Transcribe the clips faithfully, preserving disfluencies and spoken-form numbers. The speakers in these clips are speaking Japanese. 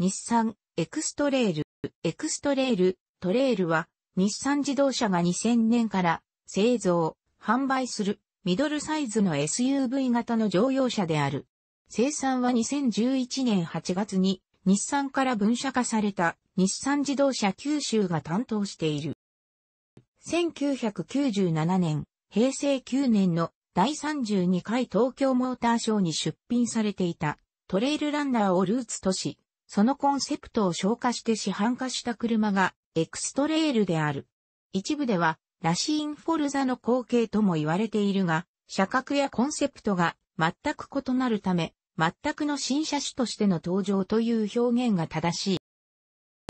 日産、エクストレール。エクストレール、トレールは、日産自動車がにせんねんから製造、販売するミドルサイズの エスユーブイ 型の乗用車である。生産はにせんじゅういちねんはちがつに日産から分社化された日産自動車九州が担当している。せんきゅうひゃくきゅうじゅうななねん、へいせいきゅうねんのだいさんじゅうにかい東京モーターショーに出品されていたトレイルランナーをルーツとし、そのコンセプトを昇華して市販化した車がエクストレイルである。一部ではラシーンフォルザの後継とも言われているが、車格やコンセプトが全く異なるため、全くの新車種としての登場という表現が正し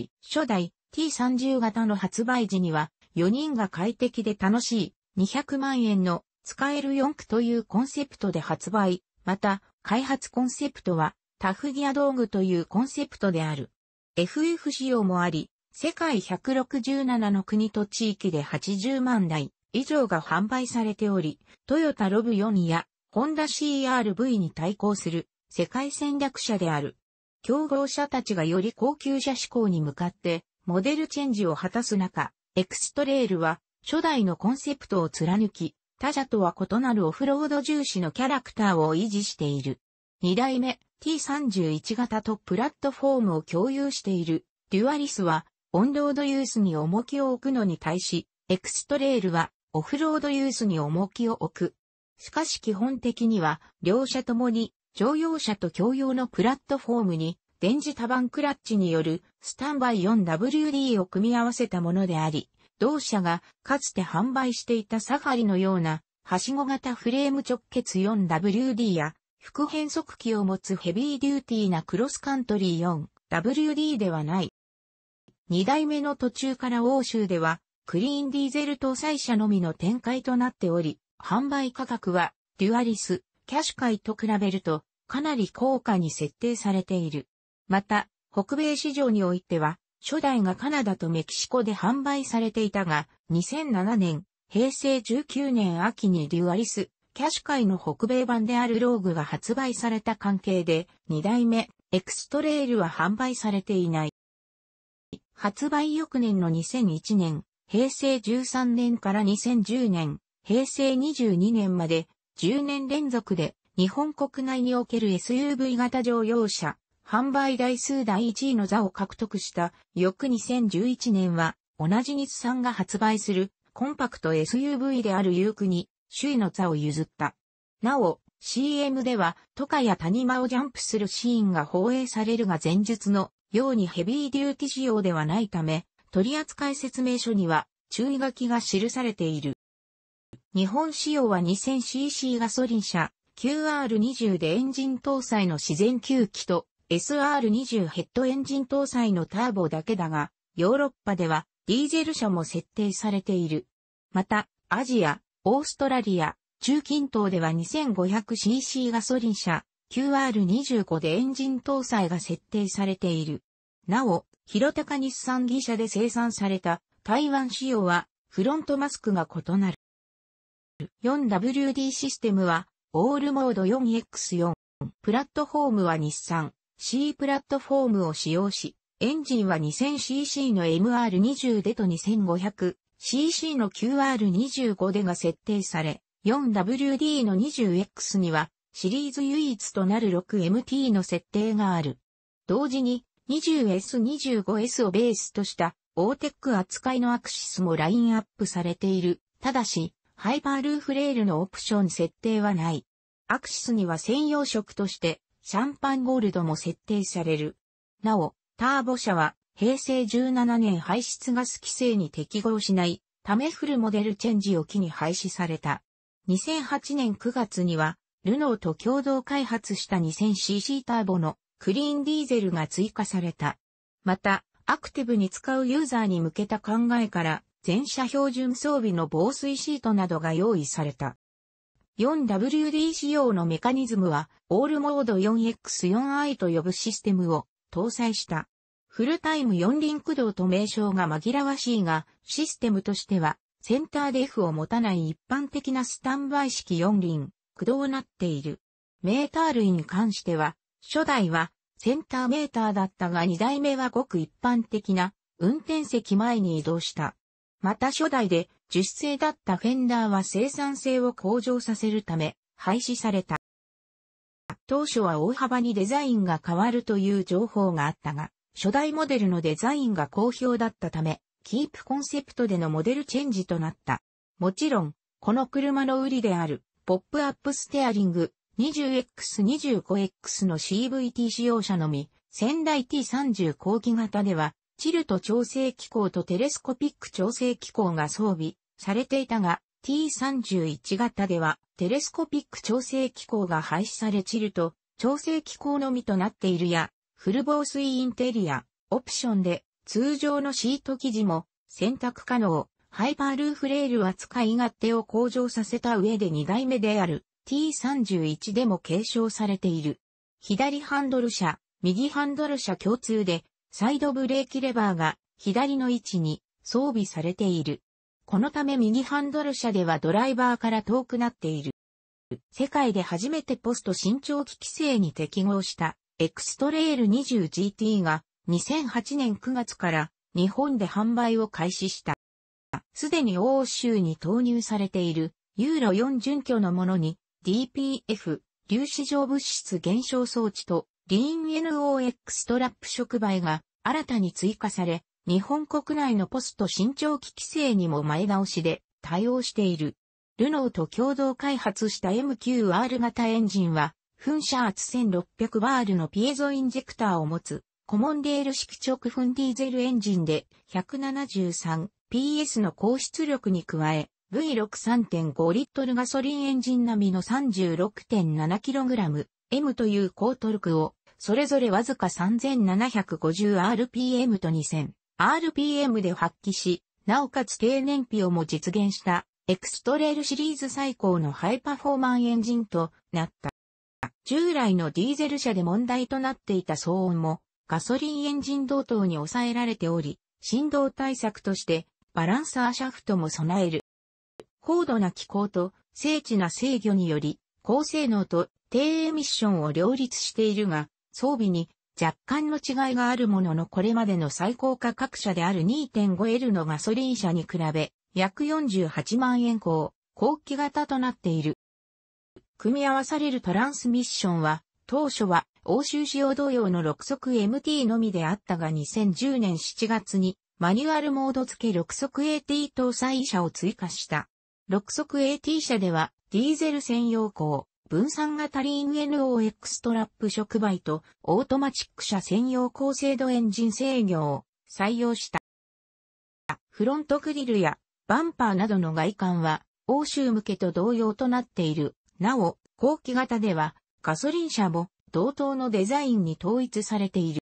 い。初代 ティーさんじゅう 型の発売時には、よにんが快適で楽しいにひゃくまんえんの使えるよんくというコンセプトで発売。また、開発コンセプトはタフギア道具というコンセプトである。エフエフ 仕様もあり、世界ひゃくろくじゅうななの国と地域ではちじゅうまんだい以上が販売されており、トヨタロブよんやホンダ シーアールブイ に対抗する世界戦略車である。競合車たちがより高級車志向に向かってモデルチェンジを果たす中、エクストレイルは初代のコンセプトを貫き、他社とは異なるオフロード重視のキャラクターを維持している。に代目 ティーさんじゅういち 型とプラットフォームを共有しているデュアリスは、オンロードユースに重きを置くのに対し、エクストレイルはオフロードユースに重きを置く。しかし基本的には、両社ともに乗用車と共用のプラットフォームに、電磁多番クラッチによるスタンバイ よんダブリューディー を組み合わせたものであり、同社がかつて販売していたサファリのような、はしご型フレーム直結 よんダブリューディー や、副変速機を持つヘビーデューティーなクロスカントリー よんダブリューディー ではない。に代目の途中から欧州ではクリーンディーゼル搭載車のみの展開となっており、販売価格はデュアリス、キャシュカイと比べるとかなり高価に設定されている。また、北米市場においては初代がカナダとメキシコで販売されていたが、にせんななねん、へいせいじゅうきゅうねん秋にデュアリス、キャシュカイの北米版であるローグが発売された関係で、に代目、エクストレイルは販売されていない。発売翌年のにせんいちねん、へいせいじゅうさんねんからにせんじゅうねん、へいせいにじゅうにねんまでじゅうねん連続で日本国内における エスユーブイ 型乗用車、販売台数だいいちいの座を獲得した翌にせんじゅういちねんは同じ日産が発売するコンパクト エスユーブイ であるユークに首位の座を譲った。なお、シーエム ではトカやタニマをジャンプするシーンが放映されるが、前述のようにヘビーデューティ仕様ではないため、取扱説明書には注意書きが記されている。日本仕様は にせんシーシー ガソリン車、キューアールにじゅう でエンジン搭載の自然きゅうきと エスアールにじゅう ヘッドエンジン搭載のターボだけだが、ヨーロッパではディーゼル車も設定されている。また、アジア、オーストラリア、中近東では にせんごひゃくシーシー ガソリン車、キューアールにじゅうご でエンジン搭載が設定されている。なお、広高日産技社で生産された台湾仕様はフロントマスクが異なる。よんダブリューディー システムはオールモード よんエックスよん。プラットフォームは日産 C プラットフォームを使用し、エンジンは にせんシーシー の エムアールにじゅう でと にせんごひゃくシーシー の キューアールにじゅうご でが設定され、よんダブリューディー の にじゅうエックス にはシリーズ唯一となる ろくエムティー の設定がある。同時に にじゅうエスにじゅうごエス をベースとしたオーテック扱いのアクシスもラインアップされている。ただし、ハイパールーフレールのオプション設定はない。アクシスには専用色としてシャンパンゴールドも設定される。なお、ターボ車はへいせいじゅうななねん排出ガス規制に適合しないためフルモデルチェンジを機に廃止された。にせんはちねんくがつには、ルノーと共同開発した にせんシーシー ターボのクリーンディーゼルが追加された。また、アクティブに使うユーザーに向けた考えから、全車標準装備の防水シートなどが用意された。よんダブリューディー 仕様のメカニズムは、オールモード よんエックスよんアイ と呼ぶシステムを搭載した。フルタイム四輪駆動と名称が紛らわしいが、システムとしては、センターで F を持たない一般的なスタンバイ式よん輪駆動になっている。メーター類に関しては、初代はセンターメーターだったがにだいめはごく一般的な運転席前に移動した。また初代で樹脂製だったフェンダーは生産性を向上させるため廃止された。当初は大幅にデザインが変わるという情報があったが、初代モデルのデザインが好評だったため、キープコンセプトでのモデルチェンジとなった。もちろん、この車の売りである、ポップアップステアリング にじゅうエックスにじゅうごエックス の シーブイティー 使用者のみ、先代 ティーさんじゅう 後期型では、チルト調整機構とテレスコピック調整機構が装備されていたが、ティーさんじゅういち 型では、テレスコピック調整機構が廃止されチルト調整機構のみとなっているや、フル防水インテリア、オプションで、通常のシート生地も選択可能、ハイパールーフレールは使い勝手を向上させた上でにだいめである ティーさんじゅういち でも継承されている。左ハンドル車、右ハンドル車共通で、サイドブレーキレバーが左の位置に装備されている。このため右ハンドル車ではドライバーから遠くなっている。世界で初めてポスト伸長期規制に適合したエクストレイル にじゅうジーティー がにせんはちねんくがつから日本で販売を開始した。すでに欧州に投入されているユーロよん準拠のものに ディーピーエフ 粒子状物質減少装置とリーン ノック トラップ触媒が新たに追加され、日本国内のポスト伸長期規制にも前倒しで対応している。ルノーと共同開発した エムキューアール 型エンジンは噴射圧せんろっぴゃくバールのピエゾインジェクターを持つ。コモンレール式直噴ディーゼルエンジンで ひゃくななじゅうさんピーエス の高出力に加え ブイろく さんてんごリットル ガソリンエンジン並みの さんじゅうろくてんななキログラム という高トルクをそれぞれわずか さんぜんななひゃくごじゅうアールピーエム と にせんアールピーエム で発揮し、なおかつ低燃費をも実現したエクストレイルシリーズ最高のハイパフォーマンエンジンとなった。従来のディーゼル車で問題となっていた騒音もガソリンエンジン同等に抑えられており、振動対策としてバランサーシャフトも備える。高度な気候と精緻な制御により、高性能と低エミッションを両立しているが、装備に若干の違いがあるもののこれまでの最高価格車である にてんごエル のガソリン車に比べ、約よんじゅうはちまんえんこう、後期型となっている。組み合わされるトランスミッションは、当初は欧州仕様同様のろくそくエムティー のみであったがにせんじゅうねんしちがつにマニュアルモード付けろくそくエーティー 搭載車を追加した。ろくそくエーティー 車ではディーゼル専用鋼、分散型リーン ノック トラップ触媒とオートマチック車専用高精度エンジン制御を採用した。フロントグリルやバンパーなどの外観は欧州向けと同様となっている。なお、後期型ではガソリン車も同等のデザインに統一されている。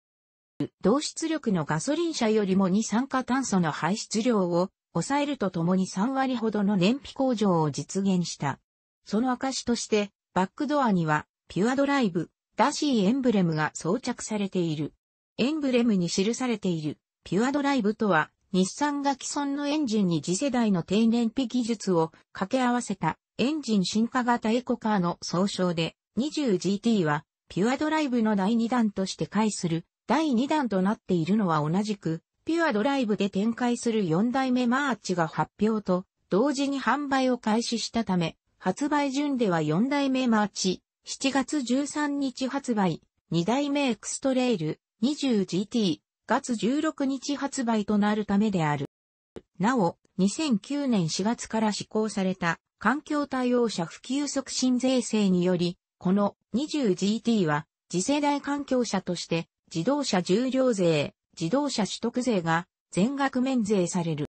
同出力のガソリン車よりも二酸化炭素の排出量を抑えるとともにさんわりほどの燃費向上を実現した。その証としてバックドアにはピュアドライブ、ダシーエンブレムが装着されている。エンブレムに記されているピュアドライブとは日産が既存のエンジンに次世代の低燃費技術を掛け合わせたエンジン進化型エコカーの総称で、にじゅうジーティー はピュアドライブのだいにだんとして介するだいにだんとなっているのは同じくピュアドライブで展開するよんだいめマーチが発表と同時に販売を開始したため、発売順ではよんだいめマーチしちがつじゅうさんにち発売、にだいめエクストレイル にじゅうジーティー しがつじゅうろくにち発売となるためである。なお、にせんきゅうねんしがつから施行された環境対応車普及促進税制により、この にじゅうジーティー は次世代環境車として自動車重量税、自動車取得税が全額免税される。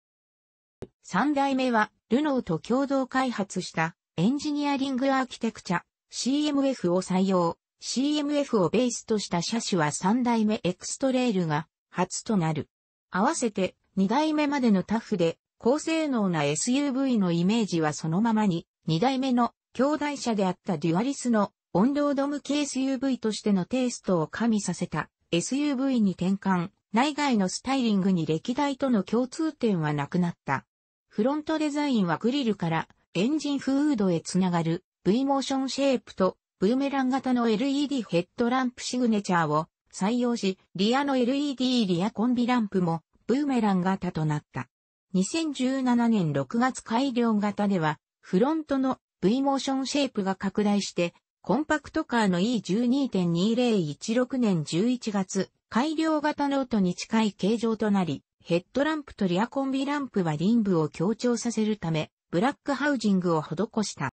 さんだいめはルノーと共同開発したエンジニアリングアーキテクチャ シーエムエフ を採用。シーエムエフ をベースとした車種はさんだいめエクストレイルが初となる。合わせてにだいめまでのタフで高性能な エスユーブイ のイメージはそのままににだいめの兄弟車であったデュアリスのオンロード向け エスユーブイ としてのテイストを加味させた エスユーブイ に転換、内外のスタイリングに歴代との共通点はなくなった。フロントデザインはグリルからエンジンフードへつながる V モーションシェイプとブーメラン型の エルイーディ ヘッドランプシグネチャーを採用し、リアの エルイーディー リアコンビランプもブーメラン型となった。にせんじゅうななねんろくがつ改良型では、フロントの V モーションシェイプが拡大して、コンパクトカーの イーじゅうにてんにぜろいちろくねんじゅういちがつ改良型ノートに近い形状となり、ヘッドランプとリアコンビランプは輪部を強調させるため、ブラックハウジングを施した。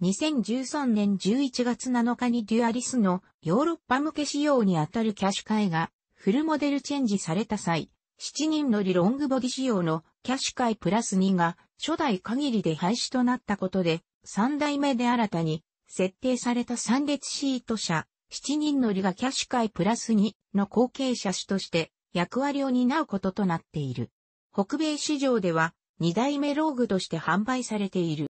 にせんじゅうさんねんじゅういちがつなのかにデュアリスのヨーロッパ向け仕様にあたるキャシュカイがフルモデルチェンジされた際、しちにん乗りロングボディ仕様のキャシュカイプラスにが初代限りで廃止となったことで、さんだいめで新たに設定されたさん列シート車、しちにん乗りがキャシュカイプラスにの後継車種として役割を担うこととなっている。北米市場ではにだいめローグとして販売されている。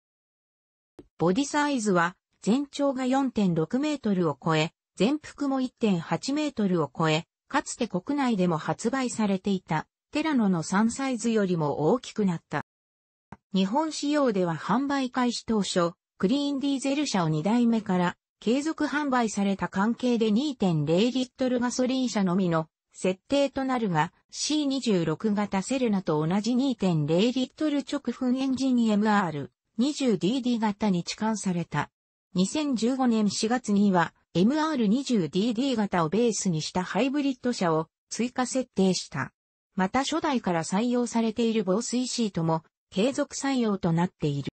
ボディサイズは全長が よんてんろくメートルを超え、全幅も いってんはちメートルを超え、かつて国内でも発売されていたテラノのさんサイズよりも大きくなった。日本仕様では販売開始当初、クリーンディーゼル車をにだいめから継続販売された関係で にてんれいリットルガソリン車のみの設定となるが シーにじゅうろく 型セルナと同じ にてんれいリットル直噴エンジン エムアールにじゅうディーディー 型に置換された。にせんじゅうごねんしがつには エムアールにじゅうディーディー 型をベースにしたハイブリッド車を追加設定した。また初代から採用されている防水シートも継続採用となっている。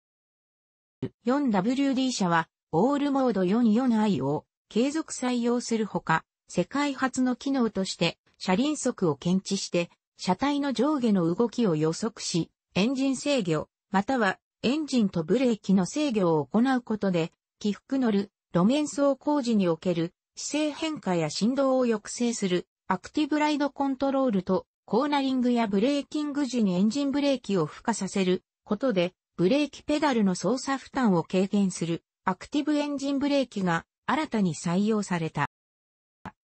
よんダブリューディー 車はオールモード よんじゅうよんアイ を継続採用するほか、世界初の機能として車輪速を検知して車体の上下の動きを予測し、エンジン制御、またはエンジンとブレーキの制御を行うことで、起伏乗る、路面走行時における姿勢変化や振動を抑制するアクティブライドコントロールとコーナリングやブレーキング時にエンジンブレーキを負荷させることで、ブレーキペダルの操作負担を軽減するアクティブエンジンブレーキが新たに採用された。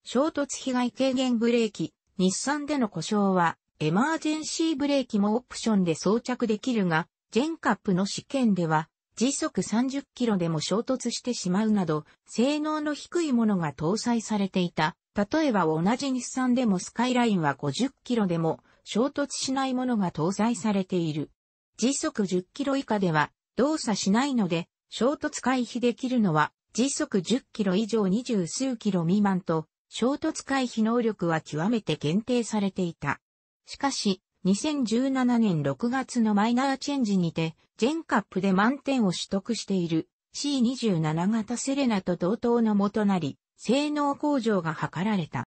衝突被害軽減ブレーキ、日産での故障はエマージェンシーブレーキもオプションで装着できるが、ジェンカップの試験では時速さんじゅっキロでも衝突してしまうなど性能の低いものが搭載されていた。例えば同じ日産でもスカイラインはごじゅっキロでも衝突しないものが搭載されている。時速じゅっキロ以下では動作しないので衝突回避できるのは時速じゅっキロ以上にじゅうすうキロ未満と衝突回避能力は極めて限定されていた。しかしにせんじゅうななねんろくがつのマイナーチェンジにて、ジェンカップで満点を取得している シーにじゅうなな 型セレナと同等のもとなり、性能向上が図られた。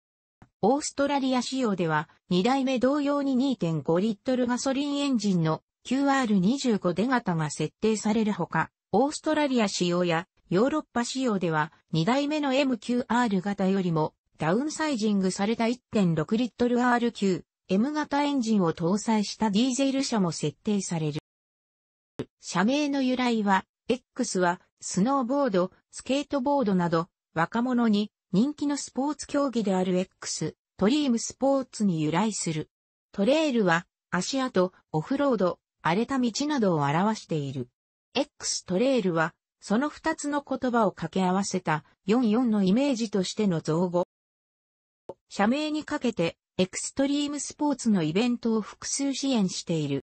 オーストラリア仕様では、にだいめ同様に にてんごリットルガソリンエンジンの キューアールにじゅうごディーイー 型が設定されるほか、オーストラリア仕様やヨーロッパ仕様では、にだいめの エムキューアール 型よりもダウンサイジングされた いってんろくリットル アールきゅう。M 型エンジンを搭載したディーゼル車も設定される。社名の由来は、X はスノーボード、スケートボードなど若者に人気のスポーツ競技である X、トリームスポーツに由来する。トレイルは足跡、オフロード、荒れた道などを表している。X トレイルはそのふたつの言葉を掛け合わせたよんじゅうよんのイメージとしての造語。社名にかけて、エクストリームスポーツのイベントを複数支援している。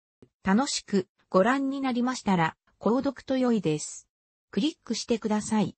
楽しくご覧になりましたら、購読と良いです。クリックしてください。